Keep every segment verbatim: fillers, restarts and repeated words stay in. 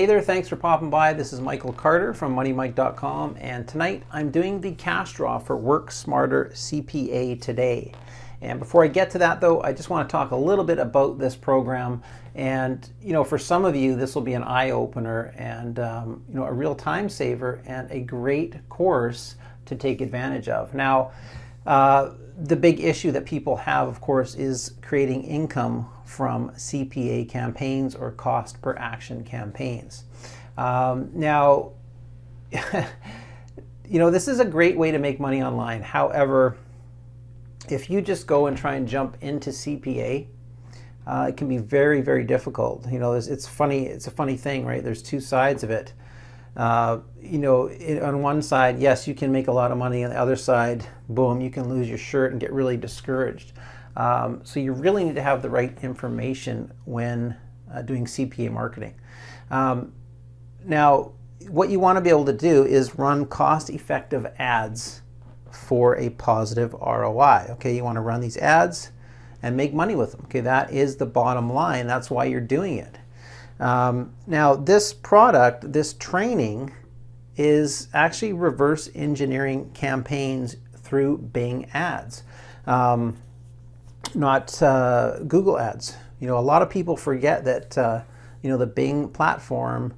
Hey there, thanks for popping by. This is Michael Carter from money mike dot com, and tonight I'm doing the cash draw for Work Smarter C P A today. And before I get to that though, I just want to talk a little bit about this program. And you know, for some of you this will be an eye-opener and um, you know, a real time saver and a great course to take advantage of. Now uh, the big issue that people have, of course, is creating income from C P A campaigns or cost per action campaigns. Um, now, you know, this is a great way to make money online. However, if you just go and try and jump into C P A, uh, it can be very, very difficult. You know, it's, it's funny. It's a funny thing, right? There's two sides of it. Uh, you know, it, on one side, yes, you can make a lot of money. On the other side, boom, you can lose your shirt and get really discouraged. Um, so you really need to have the right information when uh, doing C P A marketing. Um, now, what you want to be able to do is run cost-effective ads for a positive R O I. Okay, you want to run these ads and make money with them. Okay, that is the bottom line. That's why you're doing it. Um, now this product, this training, is actually reverse engineering campaigns through Bing ads, um, not uh, Google ads. You know, a lot of people forget that uh, you know, the Bing platform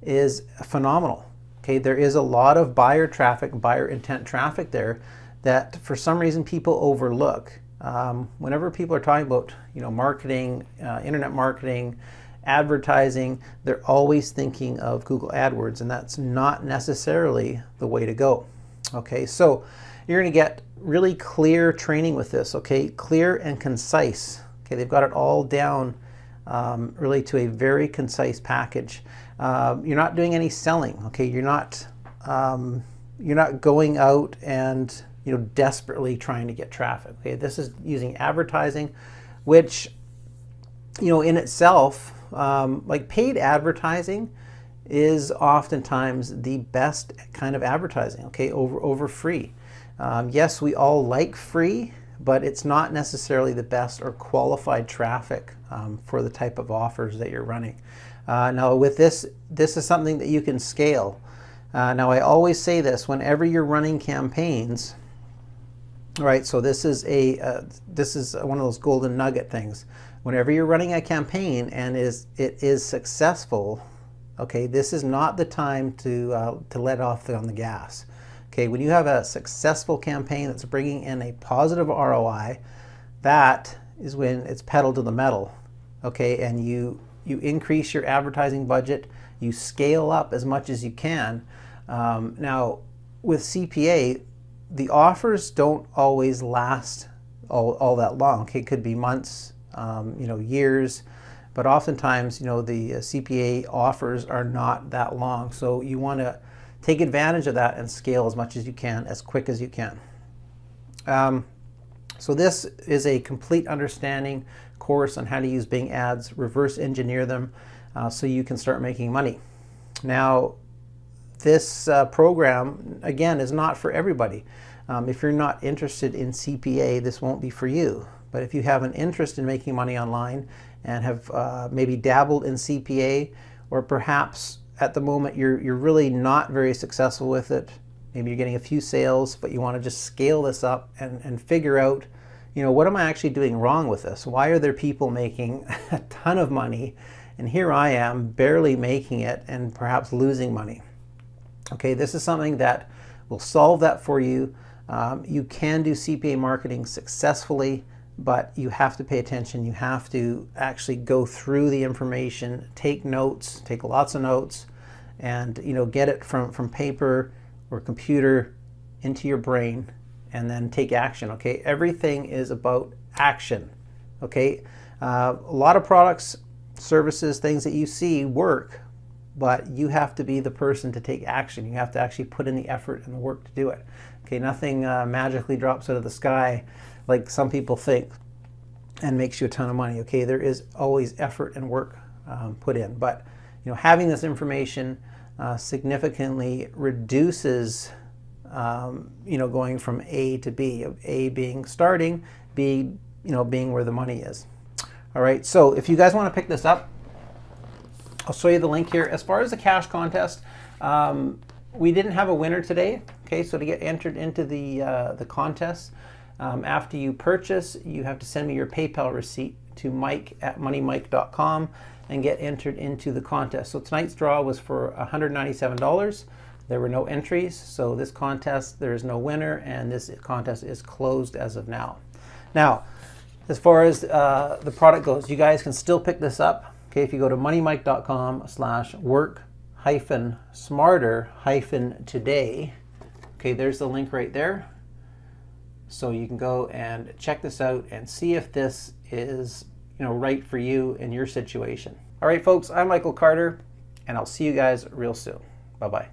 is phenomenal. Okay, there is a lot of buyer traffic, buyer intent traffic there that for some reason people overlook. Um, whenever people are talking about, you know, marketing, uh, internet marketing, advertising, they're always thinking of Google AdWords, and that's not necessarily the way to go. Okay, so you're going to get really clear training with this. Okay, clear and concise. Okay, they've got it all down, um, really to a very concise package. Um, you're not doing any selling. Okay, you're not um, you're not going out and, you know, desperately trying to get traffic. Okay, this is using advertising, which, you know, in itself, Um, like paid advertising is oftentimes the best kind of advertising, okay, over, over free. Um, yes, we all like free, but it's not necessarily the best or qualified traffic um, for the type of offers that you're running. Uh, now with this, this is something that you can scale. Uh, now I always say this whenever you're running campaigns, right, so this is a uh, this is one of those golden nugget things. Whenever you're running a campaign and is it is successful, okay, this is not the time to uh, to let off the, on the gas. Okay, when you have a successful campaign that's bringing in a positive R O I, that is when it's pedal to the metal. Okay, and you you increase your advertising budget, you scale up as much as you can. Um, now with C P A, the offers don't always last all, all that long. Okay, it could be months, um, you know, years, but oftentimes, you know, the uh, C P A offers are not that long. So you want to take advantage of that and scale as much as you can, as quick as you can. Um, so this is a complete understanding course on how to use Bing ads, reverse engineer them, uh, so you can start making money. Now, this uh, program, again, is not for everybody. Um, if you're not interested in C P A, this won't be for you. But if you have an interest in making money online and have uh, maybe dabbled in C P A, or perhaps at the moment you're, you're really not very successful with it, maybe you're getting a few sales, but you want to just scale this up and, and figure out, you know, what am I actually doing wrong with this? Why are there people making a ton of money and here I am barely making it and perhaps losing money? Okay, this is something that will solve that for you. Um, you can do C P A marketing successfully, but you have to pay attention. You have to actually go through the information, take notes, take lots of notes, and, you know, get it from, from paper or computer into your brain, and then take action, okay? Everything is about action, okay? Uh, a lot of products, services, things that you see work, but you have to be the person to take action. You have to actually put in the effort and the work to do it. Okay, nothing uh, magically drops out of the sky like some people think and makes you a ton of money. Okay, there is always effort and work um, put in. But, you know, having this information uh, significantly reduces, um, you know, going from A to B. A being starting, B, you know, being where the money is. All right, so if you guys want to pick this up, I'll show you the link here. As far as the cash contest, um, we didn't have a winner today. Okay, so to get entered into the, uh, the contest, um, after you purchase, you have to send me your PayPal receipt to mike at moneymike dot com and get entered into the contest. So tonight's draw was for one hundred ninety-seven dollars. There were no entries, so this contest, there is no winner, and this contest is closed as of now. Now, as far as uh, the product goes, you guys can still pick this up. Okay, if you go to moneymike dot com slash work hyphen smarter hyphen today, okay, there's the link right there. So you can go and check this out and see if this is, you know, right for you in your situation. All right, folks, I'm Michael Carter, and I'll see you guys real soon. Bye-bye.